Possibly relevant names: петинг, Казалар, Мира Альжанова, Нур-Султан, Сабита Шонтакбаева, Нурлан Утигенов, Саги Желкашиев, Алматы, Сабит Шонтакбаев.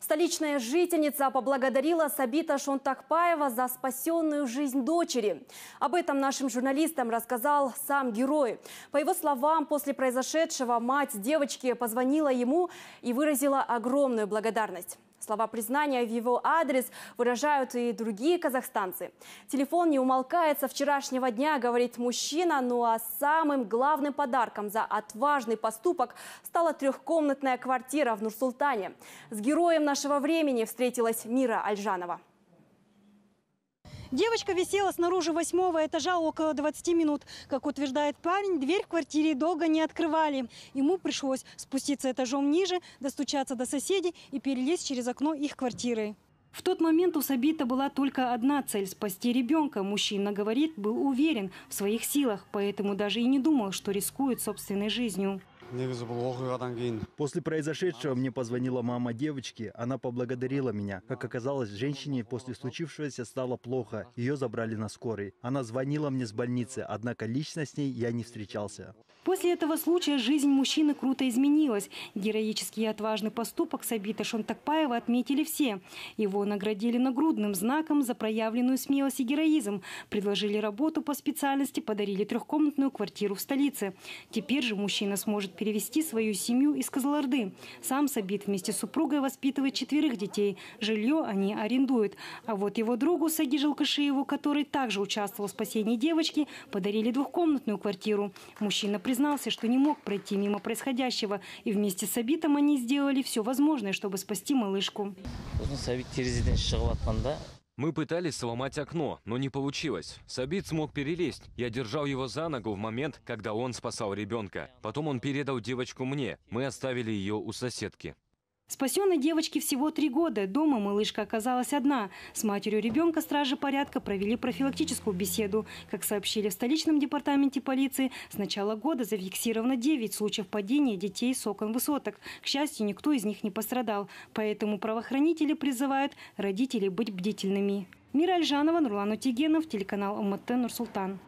Столичная жительница поблагодарила Сабита Шонтакбаева за спасенную жизнь дочери. Об этом нашим журналистам рассказал сам герой. По его словам, после произошедшего мать девочки позвонила ему и выразила огромную благодарность. Слова признания в его адрес выражают и другие казахстанцы. Телефон не умолкает со вчерашнего дня, говорит мужчина. Ну а самым главным подарком за отважный поступок стала трехкомнатная квартира в Нур-Султане. С героем нашего времени встретилась Мира Альжанова. Девочка висела снаружи 8-го этажа около 20 минут. Как утверждает парень, дверь в квартире долго не открывали. Ему пришлось спуститься этажом ниже, достучаться до соседей и перелезть через окно их квартиры. В тот момент у Сабита была только одна цель – спасти ребенка. Мужчина, говорит, был уверен в своих силах, поэтому даже и не думал, что рискует собственной жизнью. После произошедшего мне позвонила мама девочки. Она поблагодарила меня. Как оказалось, женщине после случившегося стало плохо. Ее забрали на скорой. Она звонила мне с больницы, однако лично с ней я не встречался. После этого случая жизнь мужчины круто изменилась. Героический и отважный поступок Сабита Шонтакбаева отметили все. Его наградили нагрудным знаком за проявленную смелость и героизм. Предложили работу по специальности, подарили трехкомнатную квартиру в столице. Теперь же мужчина сможет перевести свою семью из Казаларды. Сам Сабит вместе с супругой воспитывает 4 детей. Жилье они арендуют. А вот его другу Саги Желкашиеву, который также участвовал в спасении девочки, подарили двухкомнатную квартиру. Мужчина признался, что не мог пройти мимо происходящего. И вместе с Сабитом они сделали все возможное, чтобы спасти малышку. Мы пытались сломать окно, но не получилось. Сабит смог перелезть. Я держал его за ногу в момент, когда он спасал ребенка. Потом он передал девочку мне. Мы оставили ее у соседки. Спасенной девочке всего 3 года. Дома малышка оказалась одна. С матерью ребенка стражи порядка провели профилактическую беседу. Как сообщили в столичном департаменте полиции, с начала года зафиксировано 9 случаев падения детей с окон высоток. К счастью, никто из них не пострадал. Поэтому правоохранители призывают родителей быть бдительными. Мира Альжанова, Нурлан Утигенов, телеканал Алматы, Нур-Султан.